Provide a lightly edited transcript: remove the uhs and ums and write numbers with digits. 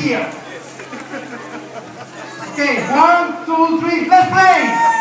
here. Okay, 1, 2, 3, let's play!